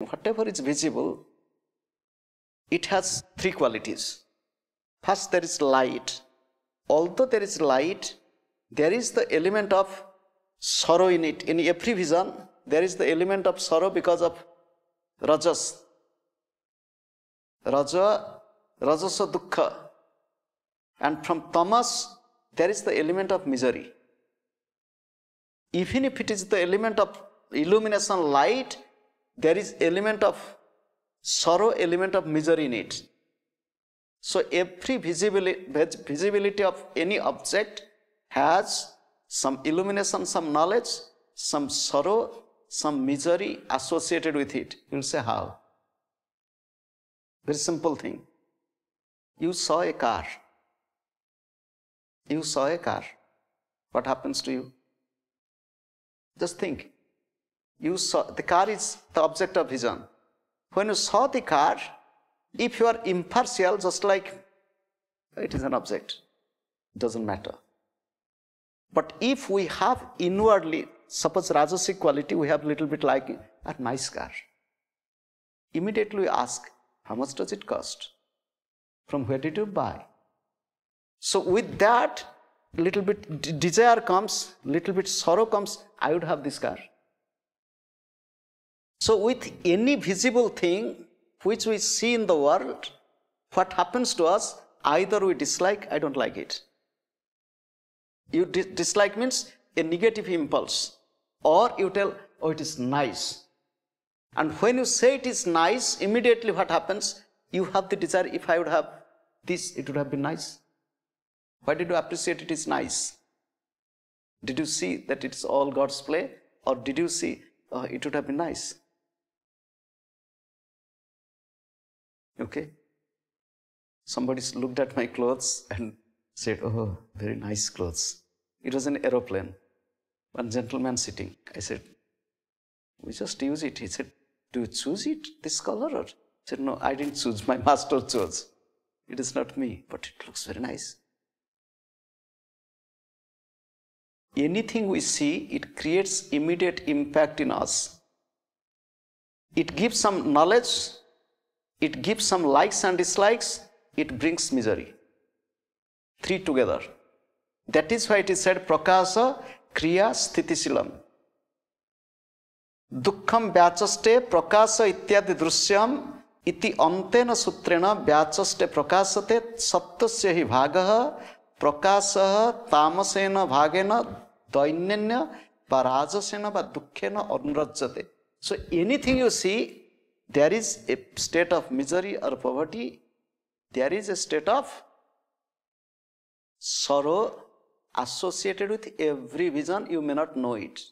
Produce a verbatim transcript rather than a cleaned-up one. Whatever is visible, it has three qualities. First, there is light. Although there is light, there is the element of sorrow in it. In every vision, there is the element of sorrow because of rajas. Raja, rajasa dukkha. And from tamas, there is the element of misery. Even if it is the element of illumination, light, there is element of sorrow, element of misery in it. So every visibility, visibility of any object has some illumination, some knowledge, some sorrow, some misery associated with it. You will say, how? Very simple thing. You saw a car. You saw a car. What happens to you? Just think. You saw the car is the object of vision. When you saw the car, if you are impartial, just like it is an object, it doesn't matter. But if we have inwardly, suppose rajasic quality, we have little bit like a nice car. Immediately we ask, how much does it cost? From where did you buy? So with that, little bit desire comes, little bit sorrow comes, I would have this car. So with any visible thing which we see in the world, what happens to us, either we dislike, I don't like it. You dis dislike means a negative impulse, or you tell, oh, it is nice. And when you say it is nice, immediately what happens? You have the desire, if I would have this, it would have been nice. Why did you appreciate it is nice? Did you see that it's all God's play? Or did you see, oh, it would have been nice? Okay. Somebody looked at my clothes and said, oh, very nice clothes. It was an aeroplane. One gentleman sitting. I said, we just use it. He said, do you choose it, this color? Or? I said, no, I didn't choose. My master chose. It is not me, but it looks very nice. Anything we see, it creates immediate impact in us. It gives some knowledge. It gives some likes and dislikes, it brings misery. Three together. That is why it is said, prakasha, kriya, sthiti, silam. Dukham, vyachaste, prakasha, ityadi, drusyam, iti, antena, sutrena, vyachaste, prakashate, sattasya, bhagah, prakashah, tamasena, bhagena, dainyanya, parajasena, badukhena, anurajjate. So anything you see, there is a state of misery or poverty. There is a state of sorrow associated with every vision. You may not know it.